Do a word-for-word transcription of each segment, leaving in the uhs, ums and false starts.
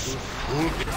Deus. Ooh.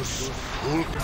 Deus julga.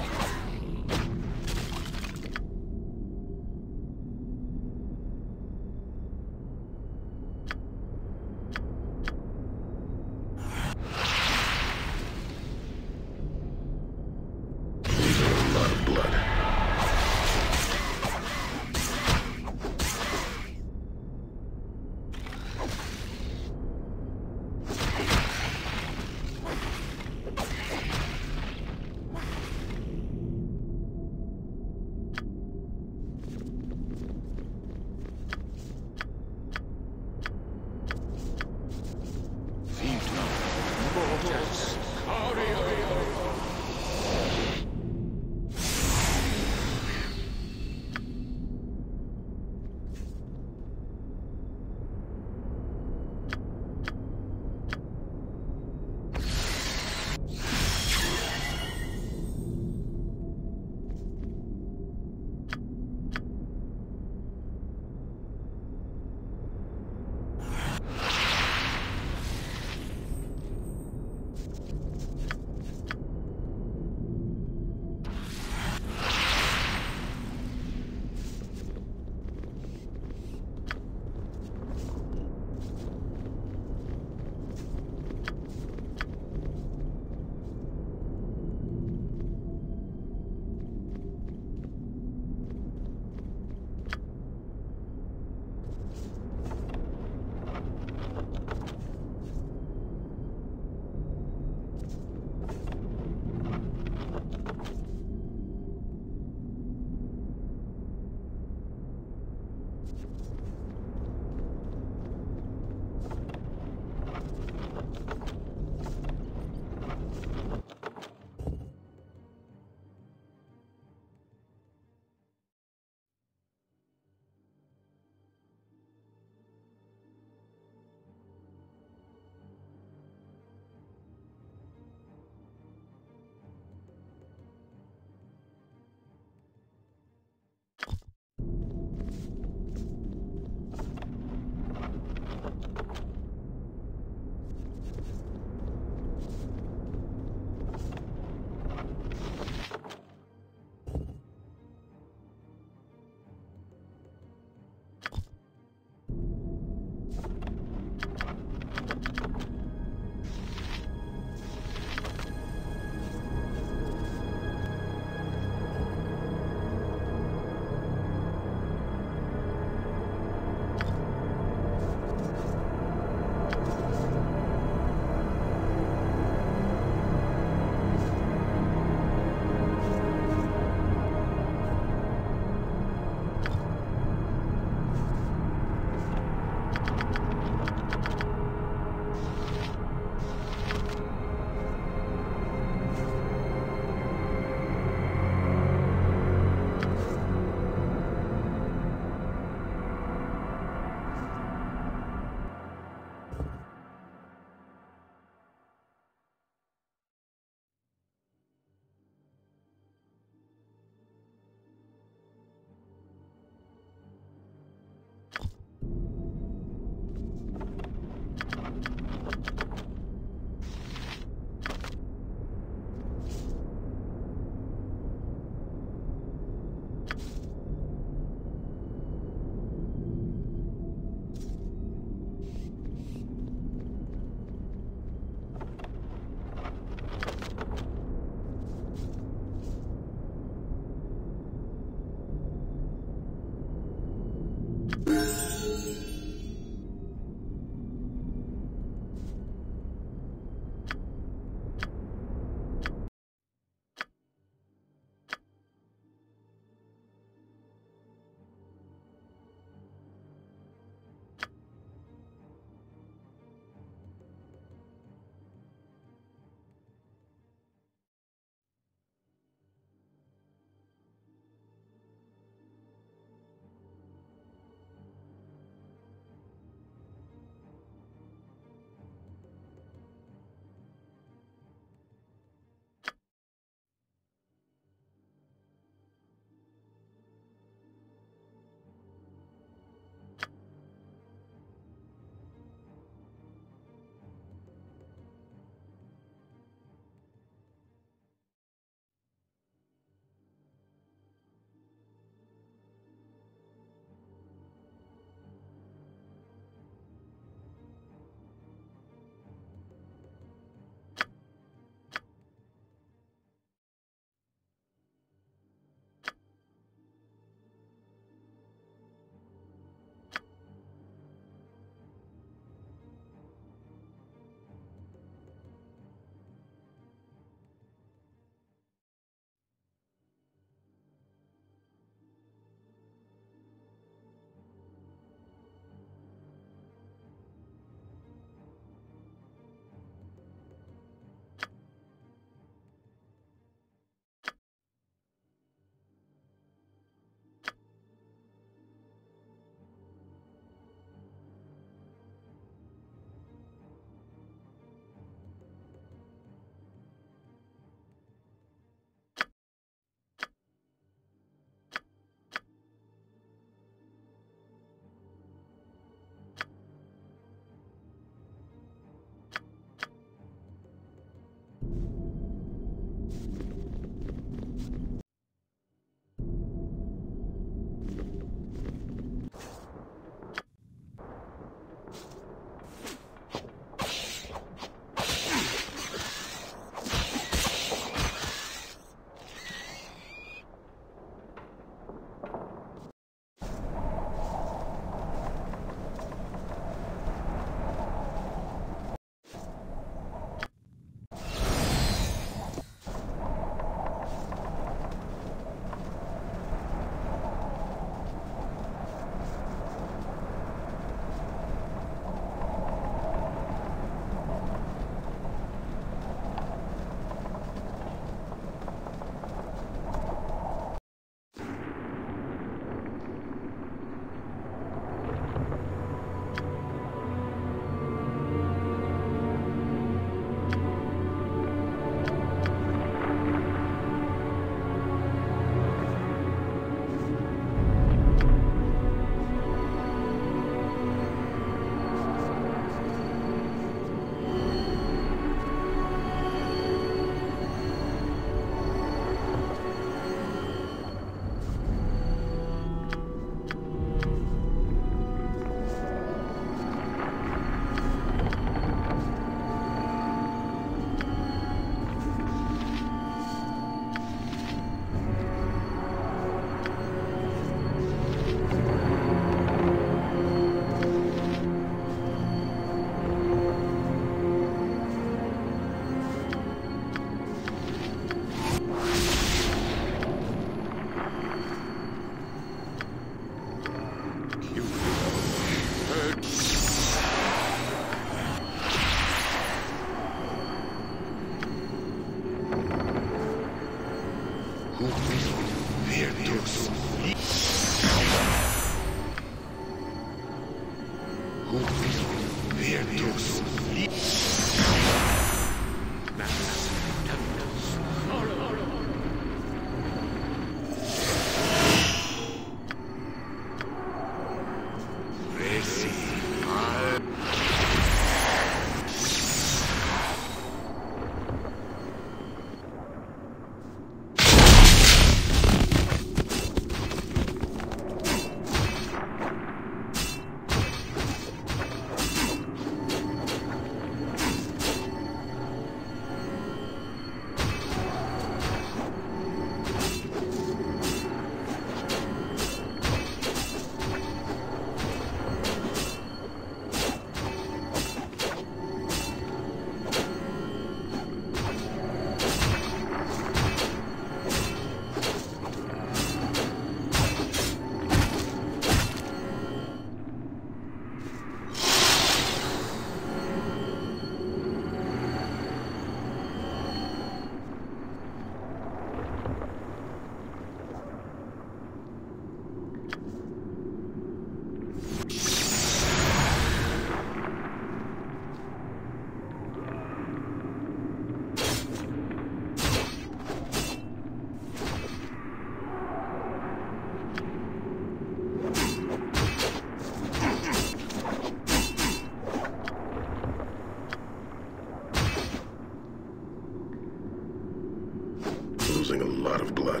lot of blood.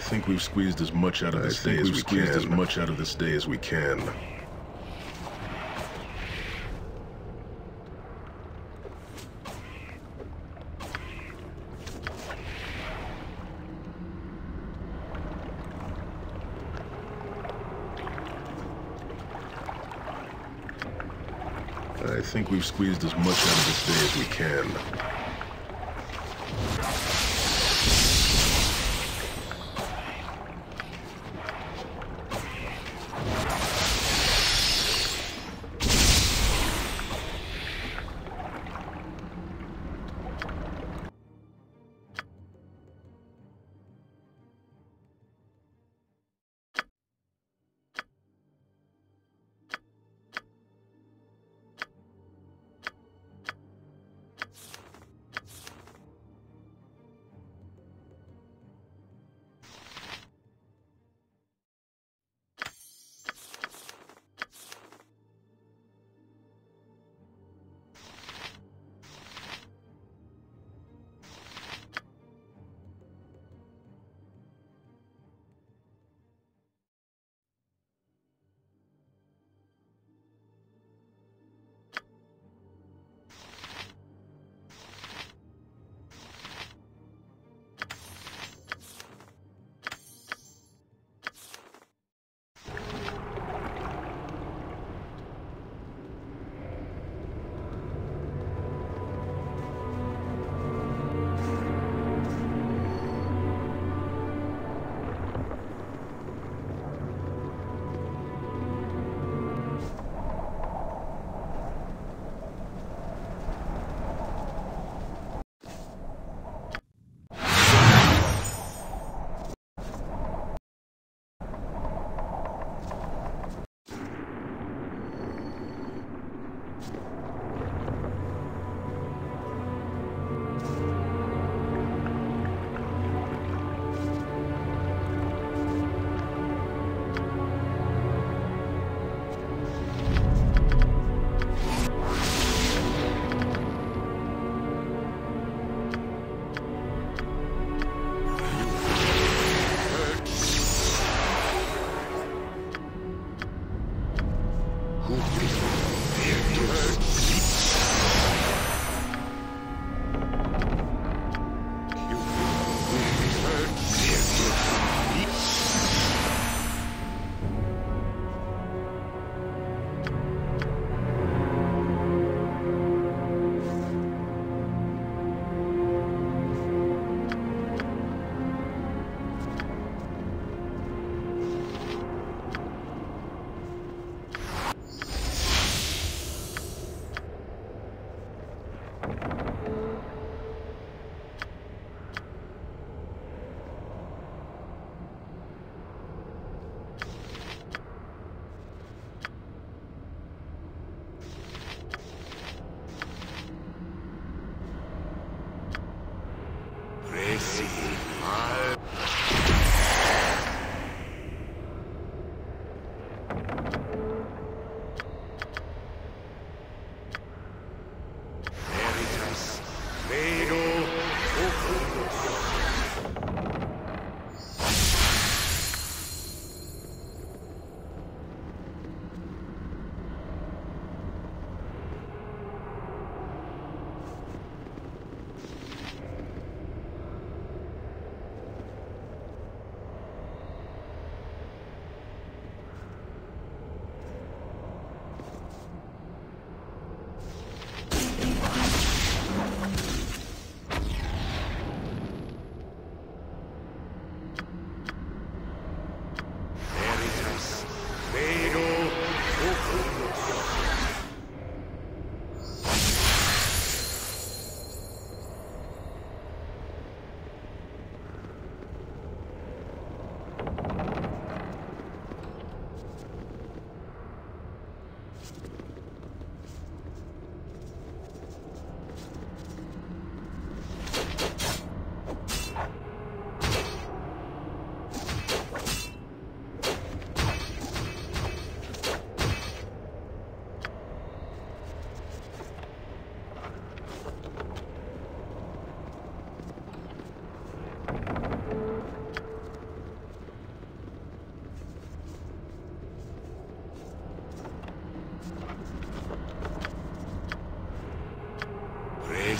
think we've squeezed as much out of this day as we can. as much out of this day as we can. I think we've squeezed as much out of this day as we can.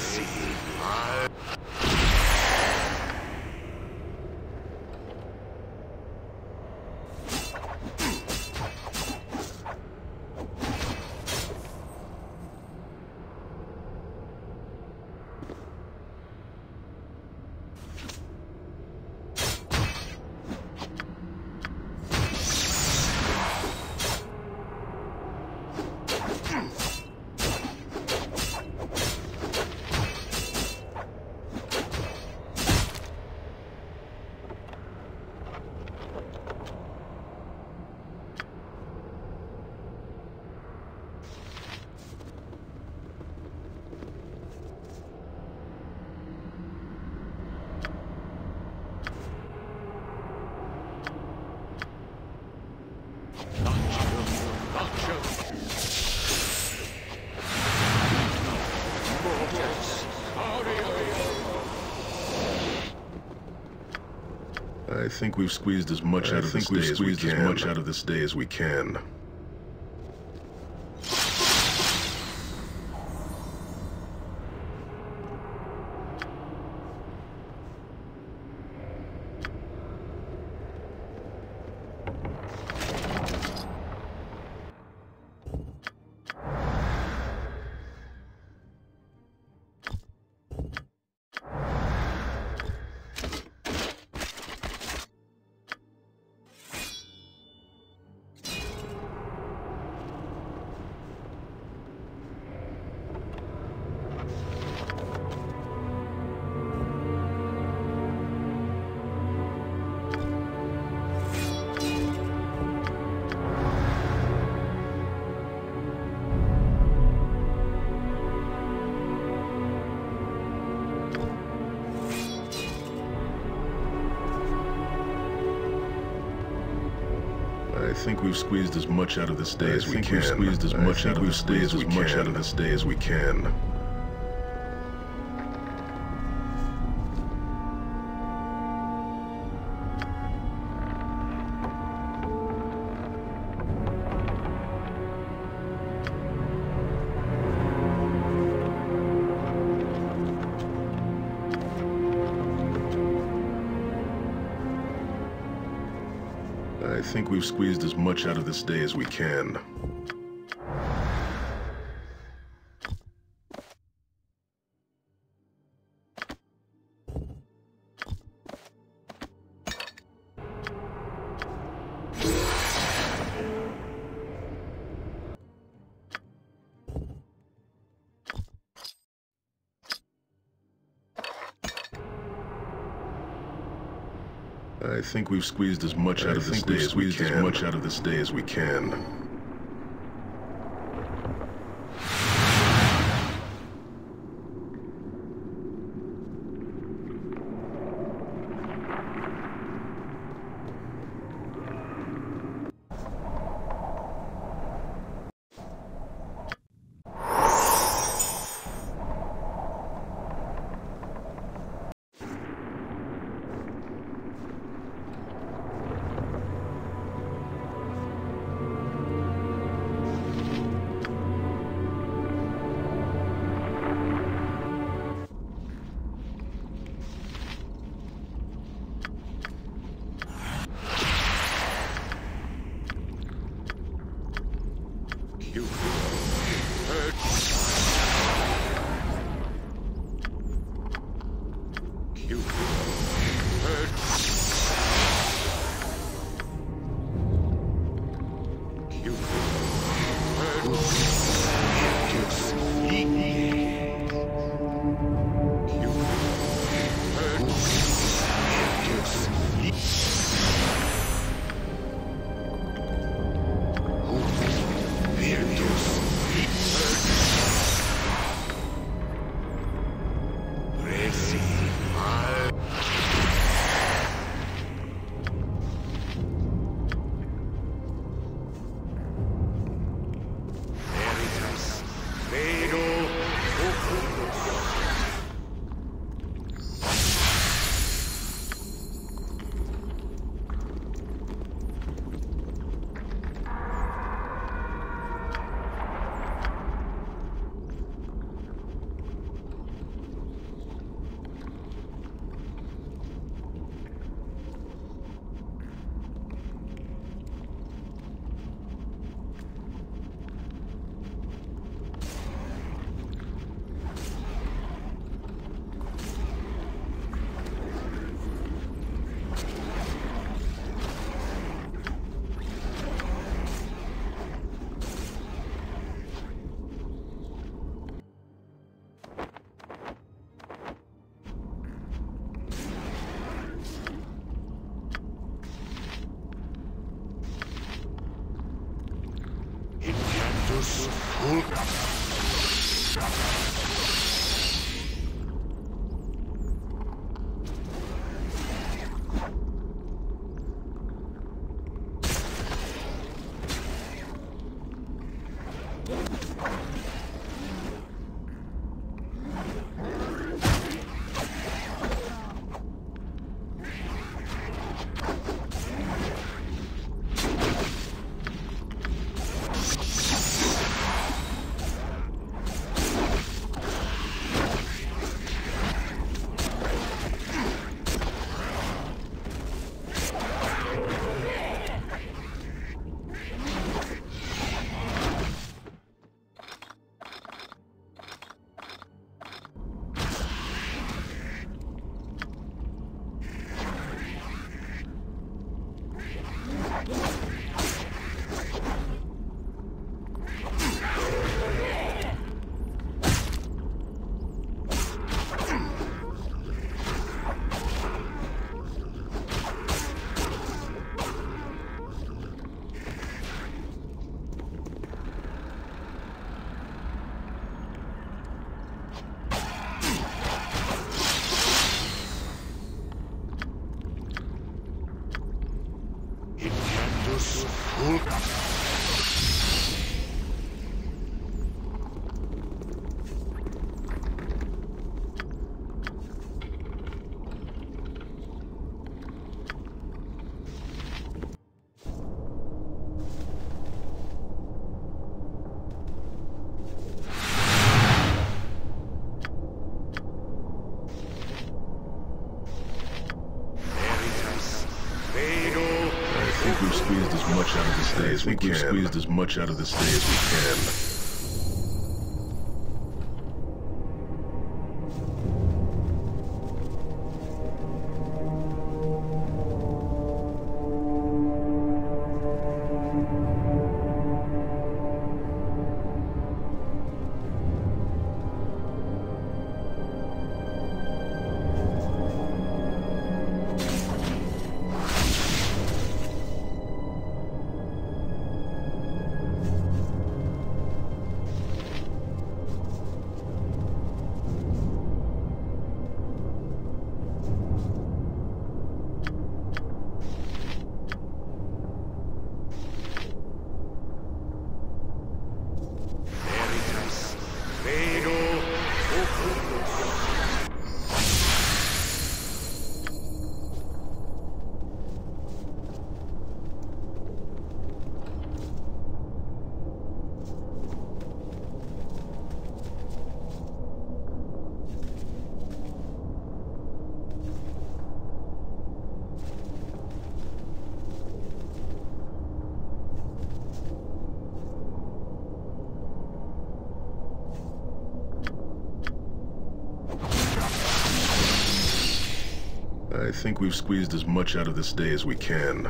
see. I... I think we've squeezed as much out of this day as we can. I think we've squeezed as much out of this day as we can. I think we've squeezed as much out of this day as we can. I think we've squeezed as much out of this day as we can. much out of this day as we can. I think we've squeezed as much out of this day as we can. I think we've squeezed as much out of this day as we can. as much out of this day as we can. As we can. We've squeezed as much out of this day as we can.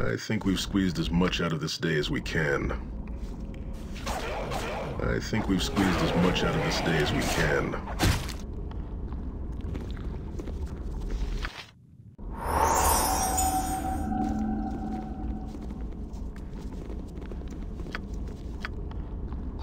I think we've squeezed as much out of this day as we can. I think we've squeezed as much out of this day as we can. I think we've squeezed as much out of this day as we can.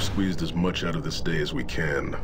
Squeezed as much out of this day as we can.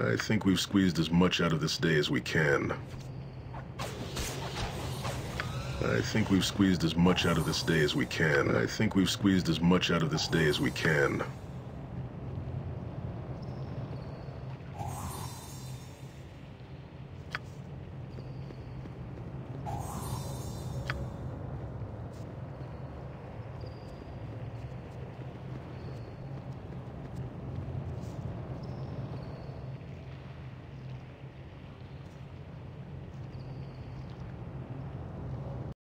I think we've squeezed as much out of this day as we can. I think we've squeezed as much out of this day as we can. I think we've squeezed as much out of this day as we can.